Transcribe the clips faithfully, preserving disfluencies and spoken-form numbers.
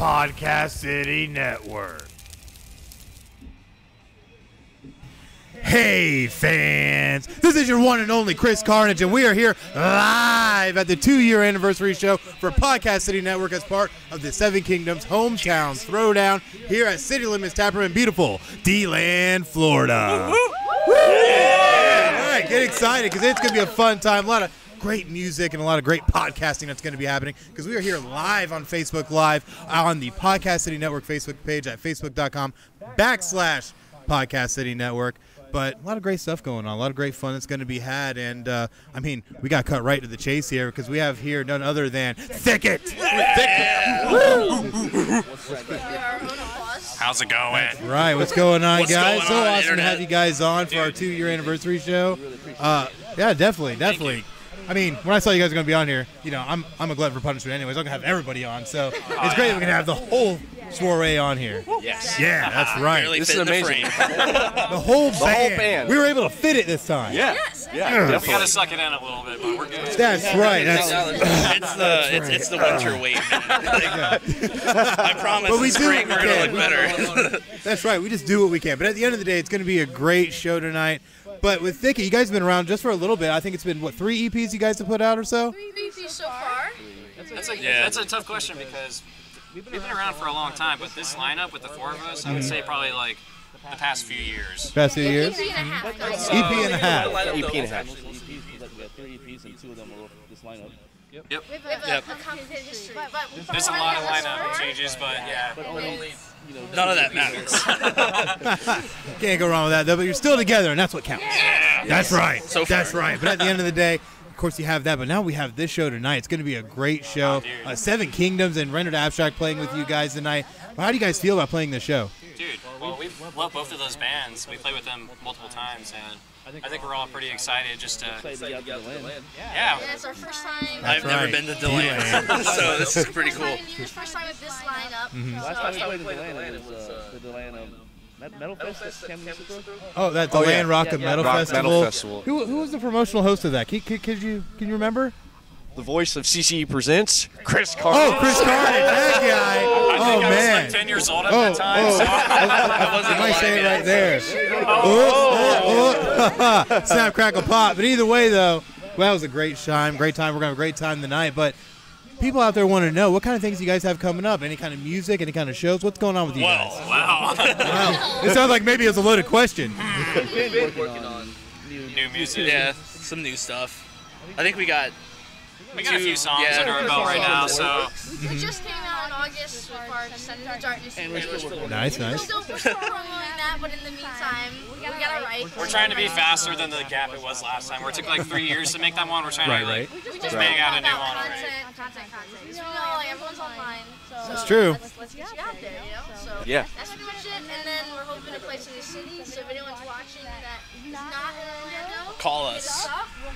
Podcast City Network. Hey fans, this is your one and only Chris Carnage, and we are here live at the two-year anniversary show for Podcast City Network as part of the Seven Kingdoms Hometown Throwdown here at City Limits Taproom in beautiful DeLand, Florida. Yeah! All right, get excited because it's going to be a fun time. A lot of great music and a lot of great podcasting that's going to be happening because we are here live on Facebook Live on the Podcast City Network Facebook page at facebook.com backslash Podcast City Network. But a lot of great stuff going on, a lot of great fun that's going to be had, and uh, I mean, we got cut right to the chase here because we have here none other than Thicket. Yeah. How's it going? That's right, what's going on, what's guys? Going so on awesome Internet? To have you guys on for Dude. Our two-year anniversary show. Uh, yeah, definitely, definitely. I mean, when I saw you guys were going to be on here, you know, I'm I'm a glutton for punishment anyways. I'm going to have everybody on, so it's oh, great yeah. that we can have the whole soiree on here. Yes. Yeah, that's right. Barely this is amazing. The, the whole band. The whole band. We were able to fit it this time. Yeah. Yes. Yeah. We got to suck it in a little bit, but we're good. That's yeah, right. That's, it's, the, that's it's, right. It's the winter uh, wave. I promise but we spring we we're going to look better. That's right. We just do what we can. But at the end of the day, it's going to be a great show tonight. But with Thicket, you guys have been around just for a little bit. I think it's been, what, three E Ps you guys have put out or so? Three E Ps so far. That's a, that's a, yeah. that's a tough question because we've been around for a long time, but this lineup with the four of us, I would say probably like the past few years. Past few years? E P and a half. So, EP and a half. E P and a half. We have three E Ps and two of them are this lineup. Yep. Yep. We have a, yep. a complicated history. But, but There's a lot of lineup changes, but yeah. But only, you know, none of that matters. Can't go wrong with that, though, but you're still together, and that's what counts. Yeah. That's right. So that's right. But at the end of the day, of course, you have that, but now we have this show tonight. It's going to be a great show. Oh, uh, Seven Kingdoms and Rendered Abstract playing with you guys tonight. Well, how do you guys feel about playing this show? Dude, well, we love both of those bands. We played with them multiple times, and I think we're all pretty excited just to... Yeah. It's our first time. I've never been to DeLand, so this is pretty cool. It's first time with this lineup. Last time we played DeLand, it was the DeLand Metal Festival. Oh, that DeLand Rock and Metal Festival. Who who was the promotional host of that? Can you remember? The voice of C C E Presents, Chris Carnage. Oh, Chris Carnage, that guy. I think oh, I man. was like ten years old at oh, that time, oh. so I wasn't I might say it right there. Oh. Oh. Oh. Snap, crackle, pop. But either way, though, well, that was a great time. Great time. We're going to have a great time tonight. But people out there want to know, what kind of things you guys have coming up? Any kind of music? Any kind of shows? What's going on with you Whoa, guys? Wow. wow. It sounds like maybe it's a loaded question. We've been working on new music. Yeah, some new stuff. I think we got... We got a few songs yeah. under our belt right now, so. We just came out in August with our Send in the Darkness. And we're still nice, nice. We're still, we're still rolling that, but in the meantime, we got it right. We're trying to be faster than the gap it was last time. It took like three years to make that one. We're trying right, to like, right. We just bang right. out a new one. Content, right. content, content. Because we know like, everyone's online. So that's true. Let's, let's get you out there, you know? So yeah. That's pretty much it, and then we're hoping to play some new cities, so if anyone's watching that is not in Orlando, call us.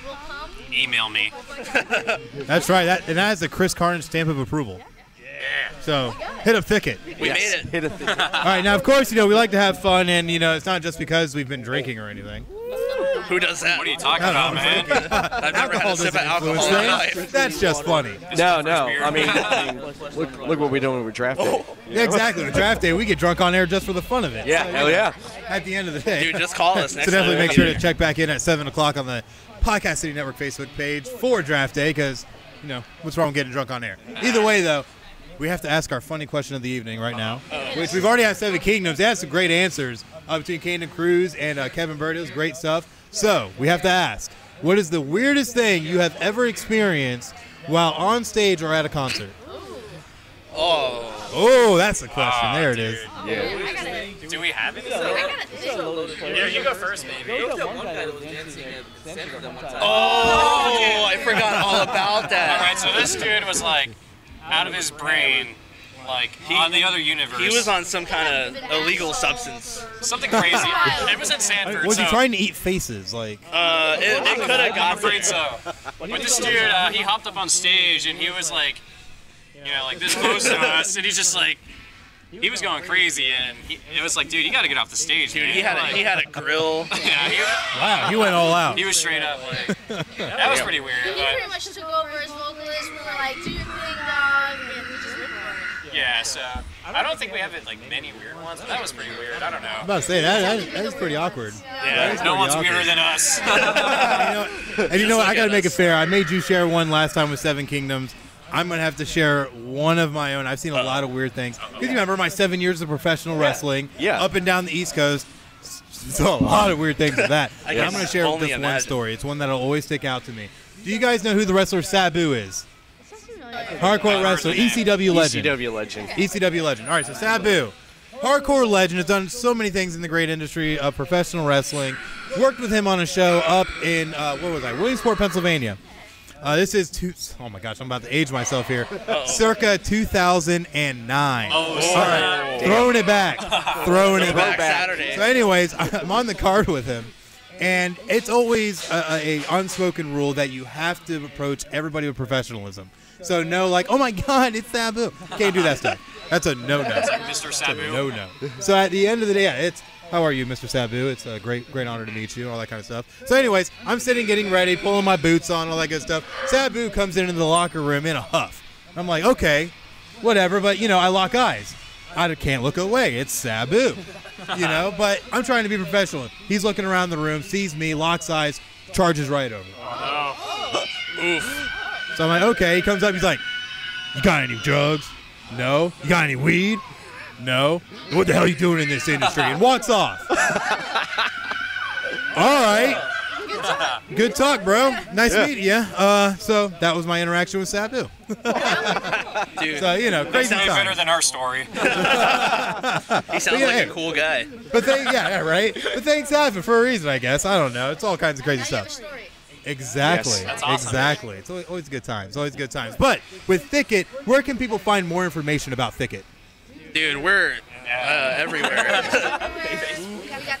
We'll come. Email me. That's right, that, and that is the Chris Carnage stamp of approval. Yeah. So hit a Thicket. We yes. made it. Hit a Thicket. All right, now of course you know we like to have fun, and you know it's not just because we've been drinking or anything. Who does that? What are you talking about, know, man? I've never had a sip of alcohol in my life. That's just funny. No, no. I mean, I mean look, look what we do when we're draft day. Oh. Yeah, exactly. With draft day, we get drunk on air just for the fun of it. Yeah, so, hell yeah. At the end of the day. Dude, just call us next time. So definitely make sure to check back in at seven o'clock on the Podcast City Network Facebook page for draft day because, you know, what's wrong with getting drunk on air? Either way, though, we have to ask our funny question of the evening right now, uh, which we've already had Seven Kingdoms. They had some great answers uh, between Caden Cruz and uh, Kevin Bird. It was great stuff. So we have to ask, what is the weirdest thing you have ever experienced while on stage or at a concert? Oh. Oh, that's the question. Oh, there it dude. is. Yeah. Gotta, do we have it? Yeah, you go first, maybe. Oh, I forgot all about that. All right, so this dude was like, out of his brain, like he, on the other universe. He was on some kind of illegal substance. Something crazy. It was at Sanford. Was he so. trying to eat faces? Like, uh, it, it could have got there. So. But this dude, uh, he hopped up on stage and he was like, you know, like this close to us, and he's just like, he was going crazy, and he, it was like, dude, you got to get off the stage, dude. Man. He had a, like, he had a grill. yeah, he, wow, he went all out. He was straight up like, that was pretty weird. He pretty much took over as vocalist. We were like, do your thing, dog, and we just went for it. Yeah, so I don't think we have it like many weird ones, but that was pretty weird. I don't know. I was about to say that that, that is pretty awkward. Yeah, yeah. No one's awkward. Weirder than us. You know, and you know what? I gotta make it fair. I made you share one last time with Seven Kingdoms. I'm gonna have to share one of my own. I've seen a lot of weird things. Because you remember my seven years of professional wrestling, yeah. up and down the East Coast. So a lot of weird things with that. I I'm gonna share this one story. It's one that'll always stick out to me. Do you guys know who the wrestler Sabu is? Hardcore wrestler, E C W legend. E C W legend. E C W legend. All right, so Sabu, hardcore legend, has done so many things in the great industry of professional wrestling. Worked with him on a show up in, uh, where was I? Williamsport, Pennsylvania. Uh, this is, two, oh my gosh, I'm about to age myself here. Uh-oh. Circa two thousand nine. Oh, all right. Throwing it back. Throwing it back. Saturday. So anyways, I'm on the card with him. And it's always a, a unspoken rule that you have to approach everybody with professionalism. So no, like, oh my God, it's Sabu. Can't do that stuff. That's a no-no. It's like Mister Sabu. No, no. So at the end of the day, yeah, it's, how are you, Mister Sabu? It's a great, great honor to meet you, all that kind of stuff. So anyways, I'm sitting, getting ready, pulling my boots on, all that good stuff. Sabu comes into the locker room in a huff. I'm like, okay, whatever, but, you know, I lock eyes. I can't look away. It's Sabu, you know, but I'm trying to be professional. He's looking around the room, sees me, locks eyes, charges right over. Oh, no. Oof. So I'm like, okay. He comes up. He's like, you got any drugs? No. You got any weed? No. What the hell are you doing in this industry? And walks off. All right. Good talk. Good talk, bro. Nice yeah. meeting you. Uh, so that was my interaction with Sabu. Dude, so, you know, crazy sounds better than our story. He sounds yeah, like hey. a cool guy. But they, yeah, right? But things happen for a reason, I guess. I don't know. It's all kinds of crazy stuff. Exactly. Yes, that's awesome. Exactly. It's always, always good times. Always good times. But with Thicket, where can people find more information about Thicket? Dude, we're uh, everywhere. We got the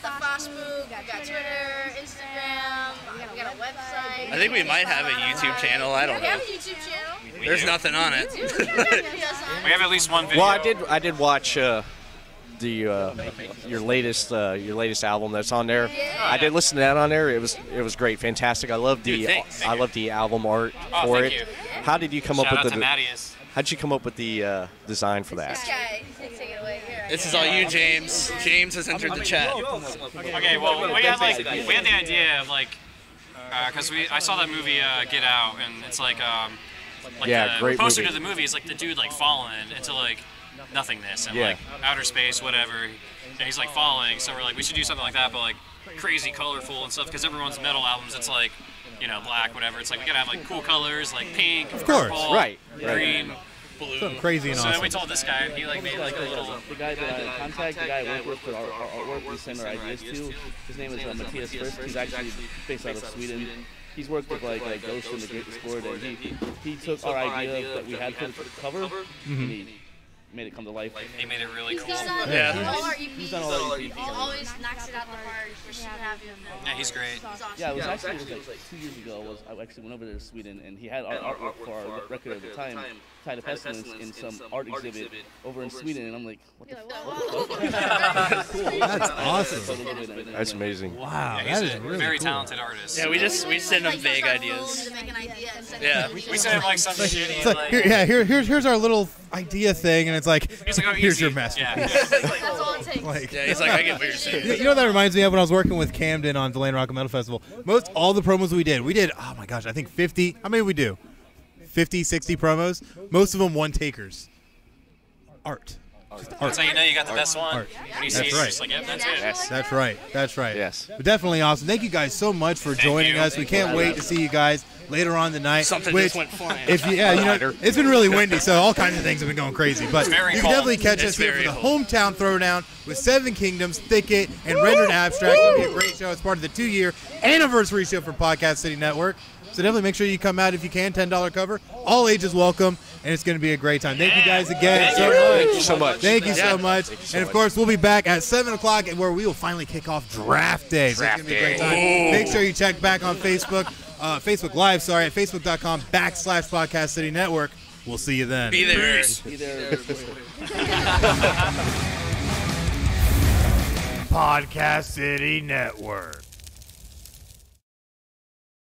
Facebook, we got Twitter, Instagram, we got a website. I think we might have a YouTube channel. I don't know. We have a YouTube channel. There's nothing on it. We have at least one video. Well, I did. I did watch. Uh, The uh, your latest uh, your latest album that's on there. Yeah. I did listen to that on there. It was it was great, fantastic. I love the Dude, thanks, thank I love the album art oh, for it. You. How did you come Shout up with the Matthias. How did you come up with the uh, design for that? This is all you, James. James has entered the chat. Okay, well we had like we had the idea of like because uh, we I saw that movie uh, Get Out and it's like um like yeah, the great poster movie. To the movie is like the dude like falling into like. nothingness and yeah. like outer space, whatever. And he's like falling, so we're like, we should do something like that, but like crazy colorful and stuff. Because everyone's metal albums, it's like, you know, black, whatever. It's like we gotta have like cool colors, like pink, of course, purple, right, green, right. blue. Something crazy and so awesome. So then we told this guy, and he like made like a little. The guy that I contact, the guy I work with for our artwork, we send our ideas to. His name is uh, Matthias Frist. He's actually based out of Sweden. He's worked with like, like Ghost and the Great Explorer, and he he took our idea that we had for the cover. Mm-hmm. and made it come to life. Like, they made it really cool. He's done yeah. all our E Ps. He's done all our E Ps. He always knocks it out the park. We're so happy with him. Yeah, he's great. Yeah, it was actually it was like two years ago. Was I actually went over to Sweden, and he had our artwork for our record at the time, Tide of Pestilence, in some art exhibit over in Sweden, and I'm like, what the fuck? Cool. That's awesome. That's amazing. Wow, that is really very talented artist. Yeah, we just we send him vague ideas. Yeah, we send him like some shitty like. Yeah, here here's here's our little idea thing, and it's like, he's like oh, here's easy. Your masterpiece. Yeah. That's all it takes. Like, yeah, he's like, I get what you're saying. You know what that reminds me of when I was working with Camden on DeLand Rock and Metal Festival? Most all the promos we did, we did, oh my gosh, I think fifty, how many did we do? fifty, sixty promos. Most of them one-takers. Art. Art. That's how you know you got the Art. Best one. Art. When you see that's right. Like, yep, that's, yes. that's right. That's right. Yes. But definitely awesome. Thank you guys so much for Thank joining you. Us. Thank we can't you. Wait to see you guys later on tonight. Something which, just went flying. If you, yeah, you know, it's been really windy, so all kinds of things have been going crazy. But you can definitely catch it's us here for the Hometown Throwdown with Seven Kingdoms, Thicket, and Rendered Abstract. It'll be a great show. It's part of the two-year anniversary show for Podcast City Network. So definitely make sure you come out if you can. ten dollar cover. All ages welcome. And it's going to be a great time. Thank you guys again so much. Thank you so much. Thank you so much. And, of course, we'll be back at seven o'clock where we will finally kick off Draft Day. So it's going to be a great time. Make sure you check back on Facebook. Uh, Facebook Live, sorry, at facebook.com backslash Podcast City Network. We'll see you then. Be there. Be there. Podcast City Network.